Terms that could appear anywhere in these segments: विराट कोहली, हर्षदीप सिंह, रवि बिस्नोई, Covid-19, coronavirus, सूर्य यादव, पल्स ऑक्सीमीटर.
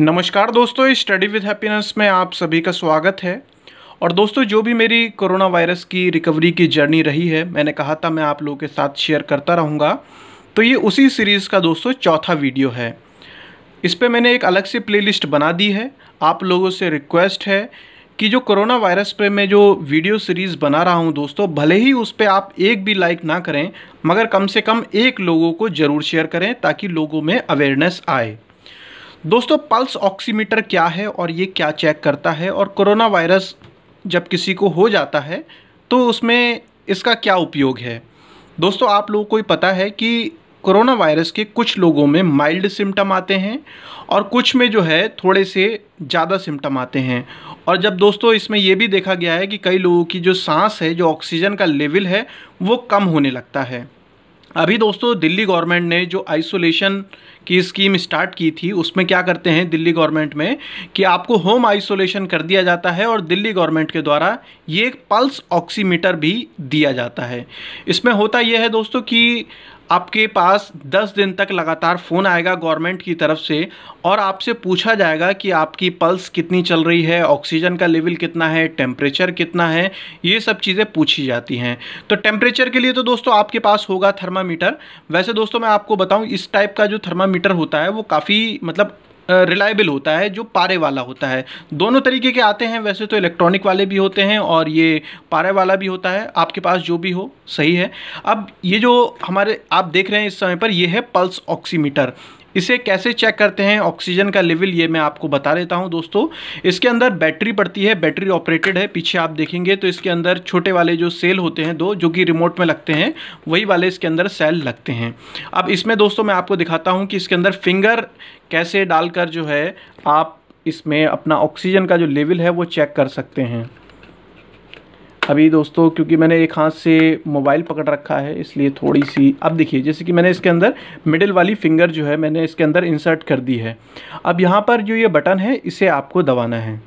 नमस्कार दोस्तों, study with happiness में आप सभी का स्वागत है। और दोस्तों, जो भी मेरी कोरोना वायरस की रिकवरी की जर्नी रही है, मैंने कहा था मैं आप लोगों के साथ शेयर करता रहूँगा, तो ये उसी सीरीज़ का दोस्तों चौथा वीडियो है। इस पे मैंने एक अलग से प्लेलिस्ट बना दी है। आप लोगों से रिक्वेस्ट है कि जो कोरोना वायरस पे मैं जो वीडियो सीरीज़ बना रहा हूँ दोस्तों, भले ही उस पर आप एक भी लाइक ना करें, मगर कम से कम एक लोगों को ज़रूर शेयर करें ताकि लोगों में अवेयरनेस आए। दोस्तों, पल्स ऑक्सीमीटर क्या है और ये क्या चेक करता है, और कोरोना वायरस जब किसी को हो जाता है तो उसमें इसका क्या उपयोग है। दोस्तों, आप लोगों को ही पता है कि कोरोना वायरस के कुछ लोगों में माइल्ड सिम्टम आते हैं और कुछ में जो है थोड़े से ज़्यादा सिम्टम आते हैं। और जब दोस्तों इसमें यह भी देखा गया है कि कई लोगों की जो सांस है, जो ऑक्सीजन का लेवल है, वो कम होने लगता है। अभी दोस्तों दिल्ली गवर्नमेंट ने जो आइसोलेशन की स्कीम स्टार्ट की थी, उसमें क्या करते हैं दिल्ली गवर्नमेंट में कि आपको होम आइसोलेशन कर दिया जाता है और दिल्ली गवर्नमेंट के द्वारा ये एक पल्स ऑक्सीमीटर भी दिया जाता है। इसमें होता यह है दोस्तों कि आपके पास 10 दिन तक लगातार फ़ोन आएगा गवर्नमेंट की तरफ से और आपसे पूछा जाएगा कि आपकी पल्स कितनी चल रही है, ऑक्सीजन का लेवल कितना है, टेम्परेचर कितना है, ये सब चीज़ें पूछी जाती हैं। तो टेम्परेचर के लिए तो दोस्तों आपके पास होगा थर्मामीटर। वैसे दोस्तों मैं आपको बताऊं, इस टाइप का जो थर्मामीटर होता है वो काफ़ी मतलब रिलायबल होता है, जो पारे वाला होता है। दोनों तरीके के आते हैं, वैसे तो इलेक्ट्रॉनिक वाले भी होते हैं और ये पारे वाला भी होता है। आपके पास जो भी हो सही है। अब ये जो हमारे आप देख रहे हैं इस समय पर, ये है पल्स ऑक्सीमीटर। इसे कैसे चेक करते हैं ऑक्सीजन का लेवल, ये मैं आपको बता देता हूं दोस्तों। इसके अंदर बैटरी पड़ती है, बैटरी ऑपरेटेड है। पीछे आप देखेंगे तो इसके अंदर छोटे वाले जो सेल होते हैं दो, जो कि रिमोट में लगते हैं, वही वाले इसके अंदर सेल लगते हैं। अब इसमें दोस्तों मैं आपको दिखाता हूं कि इसके अंदर फिंगर कैसे डालकर जो है आप इसमें अपना ऑक्सीजन का जो लेवल है वो चेक कर सकते हैं। अभी दोस्तों क्योंकि मैंने एक हाथ से मोबाइल पकड़ रखा है इसलिए थोड़ी सी, अब देखिए जैसे कि मैंने इसके अंदर मिडिल वाली फिंगर जो है मैंने इसके अंदर इंसर्ट कर दी है। अब यहाँ पर जो ये बटन है इसे आपको दबाना है।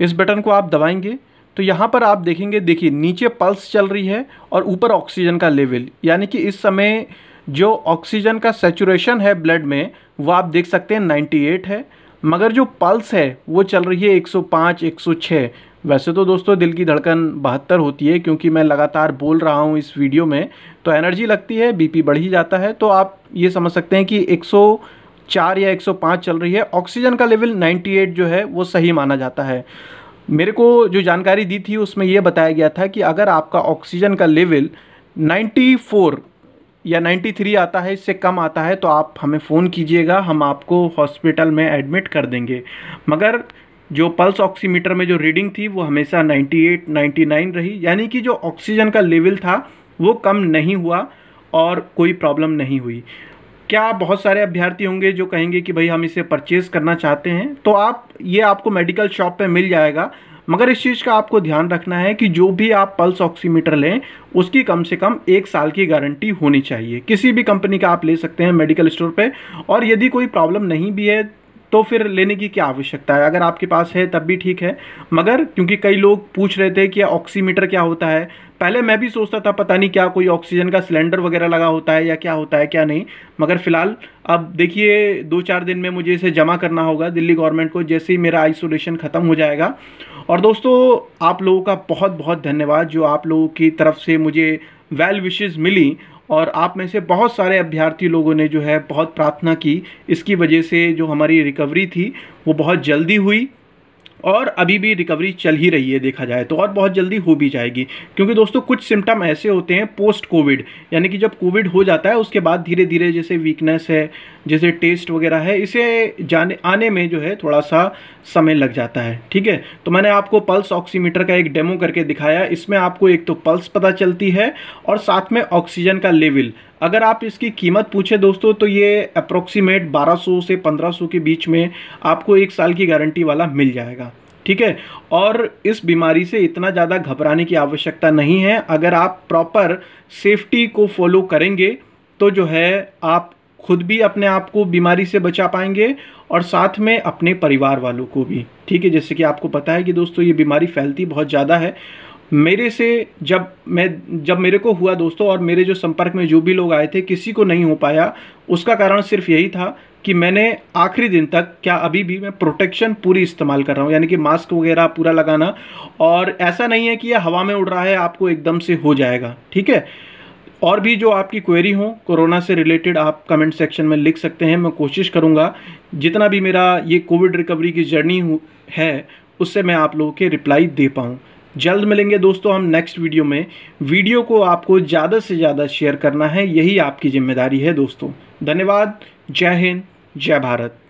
इस बटन को आप दबाएंगे तो यहाँ पर आप देखेंगे, देखिए नीचे पल्स चल रही है और ऊपर ऑक्सीजन का लेवल, यानी कि इस समय जो ऑक्सीजन का सैचुरेशन है ब्लड में वो आप देख सकते हैं 98 है, मगर जो पल्स है वो चल रही है 105, 106। वैसे तो दोस्तों दिल की धड़कन 72 होती है, क्योंकि मैं लगातार बोल रहा हूँ इस वीडियो में तो एनर्जी लगती है, बीपी बढ़ ही जाता है। तो आप ये समझ सकते हैं कि 104 या 105 चल रही है, ऑक्सीजन का लेवल 98 जो है वो सही माना जाता है। मेरे को जो जानकारी दी थी उसमें यह बताया गया था कि अगर आपका ऑक्सीजन का लेवल 94 या 93 आता है, इससे कम आता है तो आप हमें फ़ोन कीजिएगा, हम आपको हॉस्पिटल में एडमिट कर देंगे। मगर जो पल्स ऑक्सीमीटर में जो रीडिंग थी वो हमेशा 98, 99 रही, यानी कि जो ऑक्सीजन का लेवल था वो कम नहीं हुआ और कोई प्रॉब्लम नहीं हुई। क्या बहुत सारे अभ्यर्थी होंगे जो कहेंगे कि भाई हम इसे परचेज़ करना चाहते हैं, तो आप ये आपको मेडिकल शॉप पे मिल जाएगा। मगर इस चीज़ का आपको ध्यान रखना है कि जो भी आप पल्स ऑक्सीमीटर लें उसकी कम से कम 1 साल की गारंटी होनी चाहिए। किसी भी कंपनी का आप ले सकते हैं मेडिकल स्टोर पे, और यदि कोई प्रॉब्लम नहीं भी है तो फिर लेने की क्या आवश्यकता है। अगर आपके पास है तब भी ठीक है, मगर क्योंकि कई लोग पूछ रहे थे कि ऑक्सीमीटर क्या होता है। पहले मैं भी सोचता था पता नहीं क्या कोई ऑक्सीजन का सिलेंडर वगैरह लगा होता है या क्या होता है क्या नहीं, मगर फ़िलहाल अब देखिए 2-4 दिन में मुझे इसे जमा करना होगा दिल्ली गवर्नमेंट को, जैसे ही मेरा आइसोलेशन ख़त्म हो जाएगा। और दोस्तों आप लोगों का बहुत बहुत धन्यवाद, जो आप लोगों की तरफ से मुझे वेल विशेज़ मिली और आप में से बहुत सारे अभ्यर्थी लोगों ने जो है बहुत प्रार्थना की, इसकी वजह से जो हमारी रिकवरी थी वो बहुत जल्दी हुई और अभी भी रिकवरी चल ही रही है देखा जाए तो, और बहुत जल्दी हो भी जाएगी। क्योंकि दोस्तों कुछ सिम्टम ऐसे होते हैं पोस्ट कोविड, यानी कि जब कोविड हो जाता है उसके बाद धीरे धीरे जैसे वीकनेस है, जैसे टेस्ट वगैरह है, इसे जाने आने में जो है थोड़ा सा समय लग जाता है। ठीक है, तो मैंने आपको पल्स ऑक्सीमीटर का एक डेमो करके दिखाया। इसमें आपको एक तो पल्स पता चलती है और साथ में ऑक्सीजन का लेवल। अगर आप इसकी कीमत पूछे दोस्तों तो ये अप्रोक्सीमेट 1200 से 1500 के बीच में आपको 1 साल की गारंटी वाला मिल जाएगा। ठीक है, और इस बीमारी से इतना ज़्यादा घबराने की आवश्यकता नहीं है। अगर आप प्रॉपर सेफ्टी को फॉलो करेंगे तो जो है आप खुद भी अपने आप को बीमारी से बचा पाएंगे और साथ में अपने परिवार वालों को भी। ठीक है, जैसे कि आपको पता है कि दोस्तों ये बीमारी फैलती बहुत ज़्यादा है। मेरे से जब मेरे को हुआ दोस्तों, और मेरे जो संपर्क में जो भी लोग आए थे किसी को नहीं हो पाया, उसका कारण सिर्फ यही था कि मैंने आखिरी दिन तक क्या अभी भी मैं प्रोटेक्शन पूरी इस्तेमाल कर रहा हूँ, यानी कि मास्क वगैरह पूरा लगाना। और ऐसा नहीं है कि यह हवा में उड़ रहा है आपको एकदम से हो जाएगा, ठीक है। और भी जो आपकी क्वेरी हो कोरोना से रिलेटेड आप कमेंट सेक्शन में लिख सकते हैं। मैं कोशिश करूँगा जितना भी मेरा ये कोविड रिकवरी की जर्नी है उससे मैं आप लोगों के रिप्लाई दे पाऊँ। जल्द मिलेंगे दोस्तों हम नेक्स्ट वीडियो में। वीडियो को आपको ज़्यादा से ज़्यादा शेयर करना है, यही आपकी जिम्मेदारी है दोस्तों। धन्यवाद। जय हिंद, जय भारत।